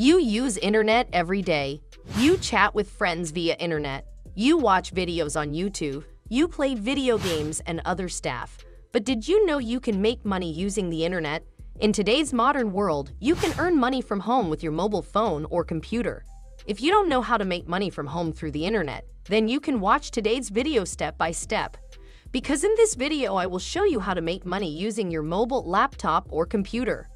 You use internet every day. You chat with friends via internet. You watch videos on YouTube. You play video games and other stuff. But did you know you can make money using the internet? In today's modern world, you can earn money from home with your mobile phone or computer. If you don't know how to make money from home through the internet, then you can watch today's video step by step. Because in this video, I will show you how to make money using your mobile, laptop, or computer.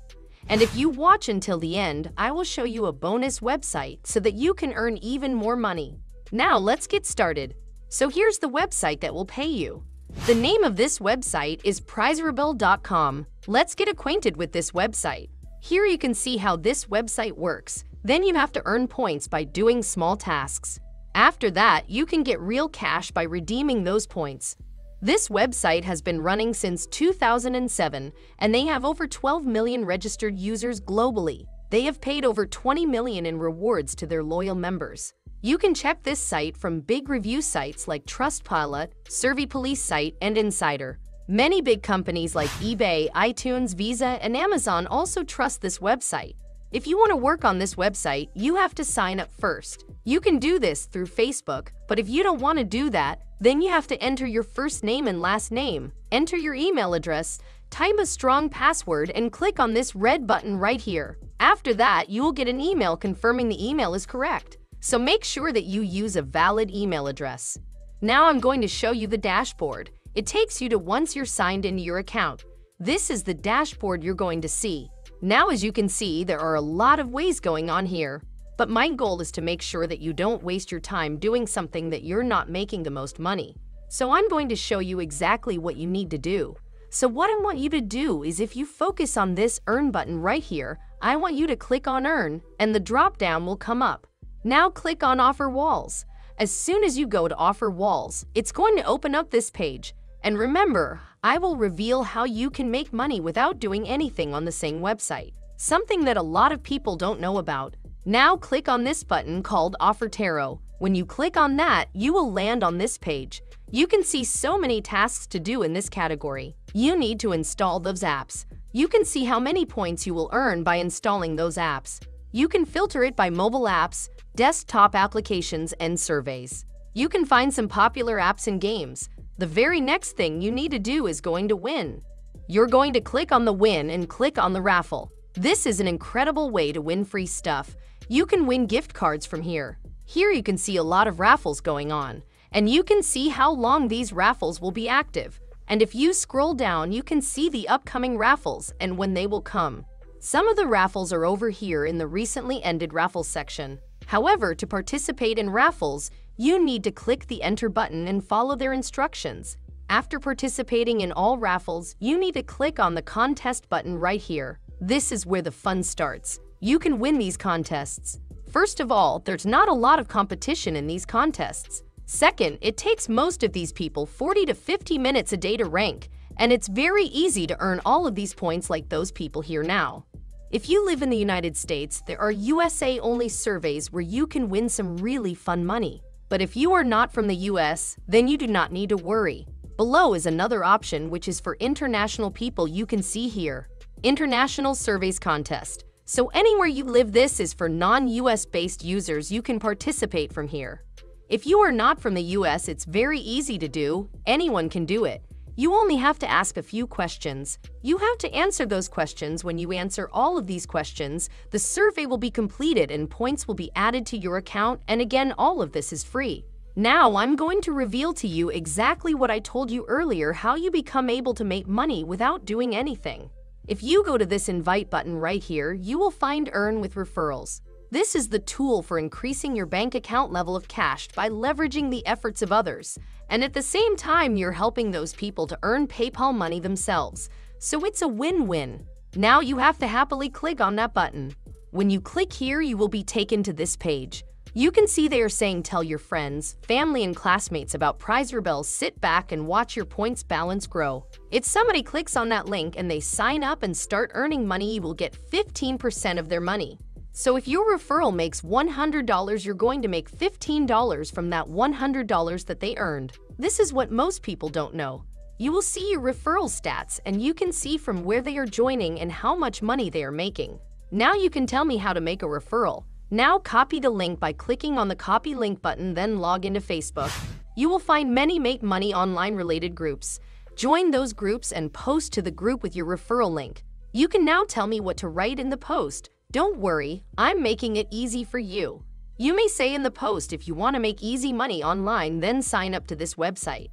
And if you watch until the end, I will show you a bonus website so that you can earn even more money. Now let's get started. So here's the website that will pay you. The name of this website is prizerebel.com. Let's get acquainted with this website. Here you can see how this website works. Then you have to earn points by doing small tasks. After that, you can get real cash by redeeming those points. This website has been running since 2007, and they have over 12 million registered users globally. They have paid over 20 million in rewards to their loyal members. You can check this site from big review sites like Trustpilot, Survey Police site, and Insider. Many big companies like eBay, iTunes, Visa, and Amazon also trust this website. If you want to work on this website, you have to sign up first. You can do this through Facebook, but if you don't want to do that, then you have to enter your first name and last name, enter your email address, type a strong password, and click on this red button right here. After that, you will get an email confirming the email is correct. So make sure that you use a valid email address. Now I'm going to show you the dashboard. It takes you to once you're signed into your account. This is the dashboard you're going to see. Now as you can see, there are a lot of ways going on here, but my goal is to make sure that you don't waste your time doing something that you're not making the most money. So I'm going to show you exactly what you need to do. So what I want you to do is if you focus on this earn button right here, I want you to click on earn and the drop down will come up. Now click on Offer Walls. As soon as you go to Offer Walls, it's going to open up this page. And remember, I will reveal how you can make money without doing anything on the same website, something that a lot of people don't know about. Now click on this button called Offer Tarot. When you click on that, you will land on this page. You can see so many tasks to do in this category. You need to install those apps. You can see how many points you will earn by installing those apps. You can filter it by mobile apps, desktop applications, and surveys. You can find some popular apps and games. The very next thing you need to do is going to win. You're going to click on the win and click on the raffle. This is an incredible way to win free stuff. You can win gift cards from here. Here you can see a lot of raffles going on, and you can see how long these raffles will be active. And if you scroll down, you can see the upcoming raffles and when they will come. Some of the raffles are over here in the recently ended raffles section. However, to participate in raffles, you need to click the enter button and follow their instructions. After participating in all raffles, you need to click on the contest button right here. This is where the fun starts. You can win these contests. First of all, there's not a lot of competition in these contests. Second, it takes most of these people 40 to 50 minutes a day to rank, and it's very easy to earn all of these points like those people here now. If you live in the United States, there are USA-only surveys where you can win some really fun money. But if you are not from the US, then you do not need to worry. Below is another option which is for international people you can see here. International Surveys Contest. So anywhere you live, this is for non-US based users, you can participate from here. If you are not from the US, it's very easy to do, anyone can do it. You only have to ask a few questions. You have to answer those questions. When you answer all of these questions, the survey will be completed and points will be added to your account, and again, all of this is free. Now I'm going to reveal to you exactly what I told you earlier, how you become able to make money without doing anything. If you go to this invite button right here, you will find Earn with Referrals. This is the tool for increasing your bank account level of cash by leveraging the efforts of others. And at the same time, you're helping those people to earn PayPal money themselves. So it's a win-win. Now you have to happily click on that button. When you click here, you will be taken to this page. You can see they are saying tell your friends, family, and classmates about PrizeRebel, sit back and watch your points balance grow. If somebody clicks on that link and they sign up and start earning money, you will get 15% of their money. So if your referral makes $100, you're going to make $15 from that $100 that they earned. This is what most people don't know. You will see your referral stats and you can see from where they are joining and how much money they are making. Now you can tell me how to make a referral. Now copy the link by clicking on the copy link button, then log into Facebook. You will find many Make Money Online related groups. Join those groups and post to the group with your referral link. You can now tell me what to write in the post. Don't worry, I'm making it easy for you. You may say in the post, if you want to make easy money online, then sign up to this website.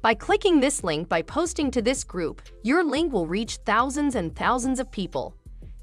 By clicking this link by posting to this group, your link will reach thousands and thousands of people.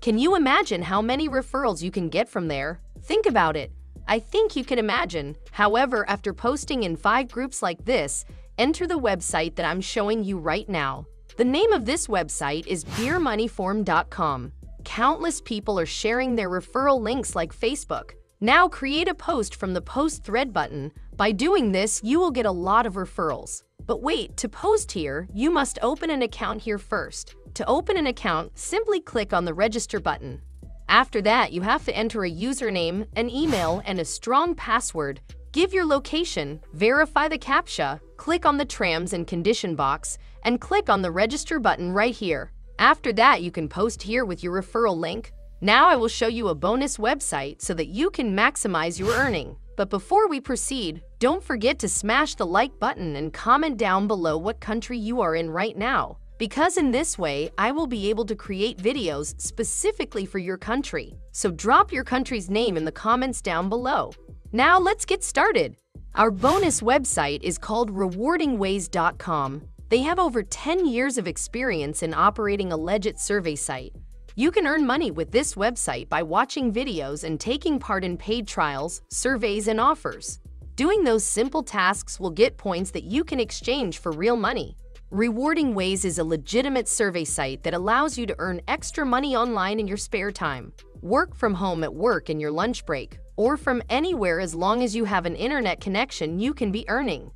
Can you imagine how many referrals you can get from there? Think about it. I think you can imagine. However, after posting in 5 groups like this, enter the website that I'm showing you right now. The name of this website is beermoneyform.com. Countless people are sharing their referral links like Facebook. Now create a post from the post thread button. By doing this, you will get a lot of referrals. But wait, to post here, you must open an account here first. To open an account, simply click on the register button. After that, you have to enter a username, an email, and a strong password. Give your location, verify the CAPTCHA, click on the terms and condition box, and click on the register button right here. After that, you can post here with your referral link. Now I will show you a bonus website so that you can maximize your earning. But before we proceed, don't forget to smash the like button and comment down below what country you are in right now, because in this way, I will be able to create videos specifically for your country. So drop your country's name in the comments down below. Now let's get started. Our bonus website is called rewardingways.com. They have over 10 years of experience in operating a legit survey site. You can earn money with this website by watching videos and taking part in paid trials, surveys, and offers. Doing those simple tasks will get points that you can exchange for real money. Rewarding Ways is a legitimate survey site that allows you to earn extra money online in your spare time. Work from home, at work, in your lunch break, or from anywhere. As long as you have an internet connection, you can be earning.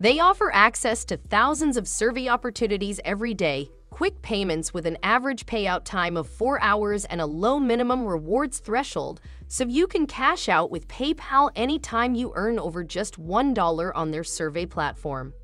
They offer access to thousands of survey opportunities every day, quick payments with an average payout time of 4 hours and a low minimum rewards threshold, so you can cash out with PayPal anytime you earn over just $1 on their survey platform.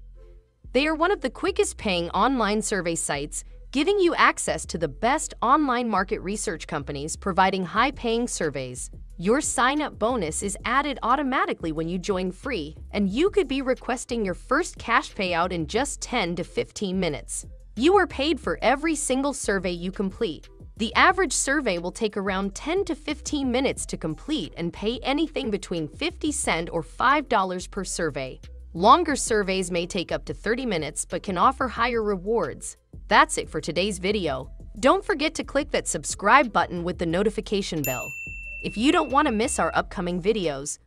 They are one of the quickest paying online survey sites, giving you access to the best online market research companies providing high-paying surveys. Your sign-up bonus is added automatically when you join free, and you could be requesting your first cash payout in just 10 to 15 minutes. You are paid for every single survey you complete. The average survey will take around 10 to 15 minutes to complete and pay anything between 50 cents or $5 per survey. Longer surveys may take up to 30 minutes but can offer higher rewards. That's it for today's video. Don't forget to click that subscribe button with the notification bell if you don't want to miss our upcoming videos.